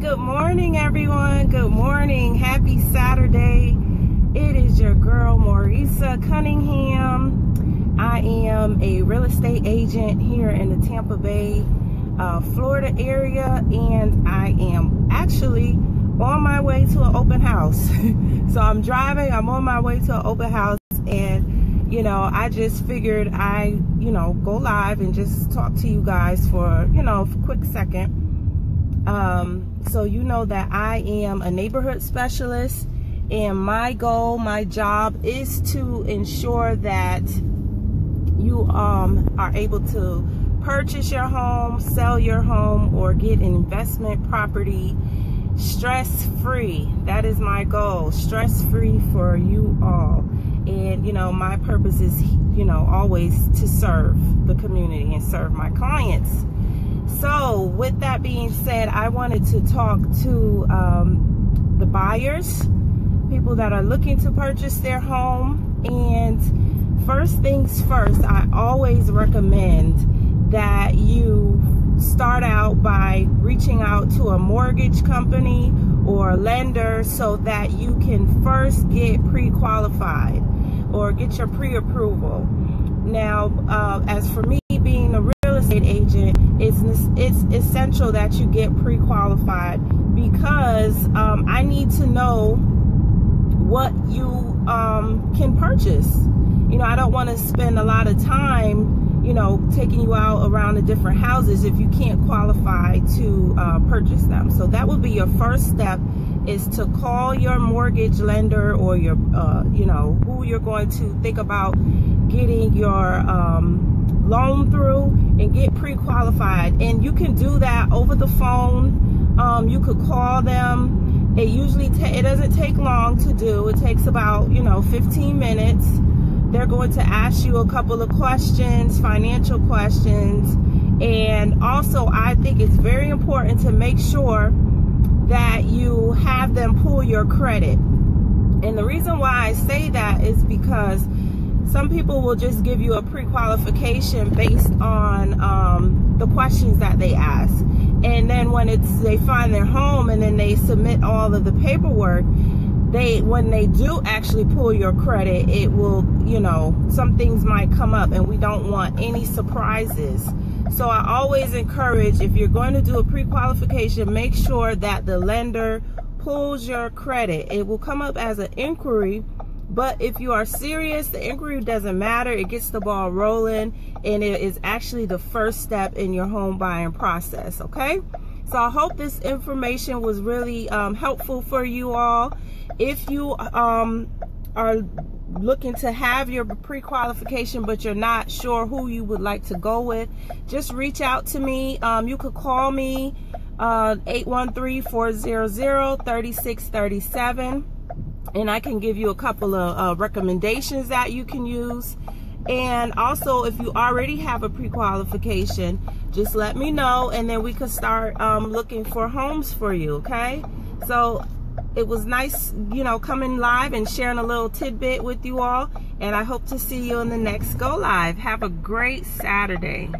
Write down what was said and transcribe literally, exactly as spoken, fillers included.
Good morning, everyone. Good morning. Happy Saturday. It is your girl, Maurica Cunningham. I am a real estate agent here in the Tampa Bay, uh, Florida area, and I am actually on my way to an open house. So I'm driving. I'm on my way to an open house, and, you know, I just figured I, you know, go live and just talk to you guys for, you know, a quick second. Um, so you know that I am a neighborhood specialist, and my goal, my job is to ensure that you um, are able to purchase your home, sell your home, or get an investment property stress-free. That is my goal, stress-free for you all. And, you know, my purpose is, you know, always to serve the community and serve my clients. So with that being said, I wanted to talk to um, the buyers, people that are looking to purchase their home. And first things first, I always recommend that you start out by reaching out to a mortgage company or a lender so that you can first get pre-qualified or get your pre-approval. Now, uh, as for me being a real estate agent, It's, it's essential that you get pre-qualified because um, I need to know what you um, can purchase. You know, I don't want to spend a lot of time, you know, taking you out around the different houses if you can't qualify to uh, purchase them. So that would be your first step, is to call your mortgage lender or your, uh, you know, who you're going to think about getting your um, loan through, and get pre-qualified. And you can do that over the phone. Um, you could call them. It usually ta it doesn't take long to do. It takes about, you know, fifteen minutes. They're going to ask you a couple of questions, financial questions. And also, I think it's very important to make sure that you have them pull your credit. And the reason why I say that is because some people will just give you a pre-qualification based on um, the questions that they ask. And then when it's they find their home and then they submit all of the paperwork, they when they do actually pull your credit, it will, you know, some things might come up and we don't want any surprises. So I always encourage, if you're going to do a pre-qualification, make sure that the lender pulls your credit. It will come up as an inquiry. But if you are serious, the inquiry doesn't matter. It gets the ball rolling, and it is actually the first step in your home buying process, okay? So I hope this information was really um, helpful for you all. If you um, are looking to have your pre-qualification but you're not sure who you would like to go with, just reach out to me. Um, you could call me uh, eight one three, four hundred, thirty-six thirty-seven. And I can give you a couple of uh, recommendations that you can use. And also, if you already have a pre-qualification, just let me know, and then we can start um, looking for homes for you, okay? So it was nice, you know, coming live and sharing a little tidbit with you all. And I hope to see you in the next Go Live. Have a great Saturday.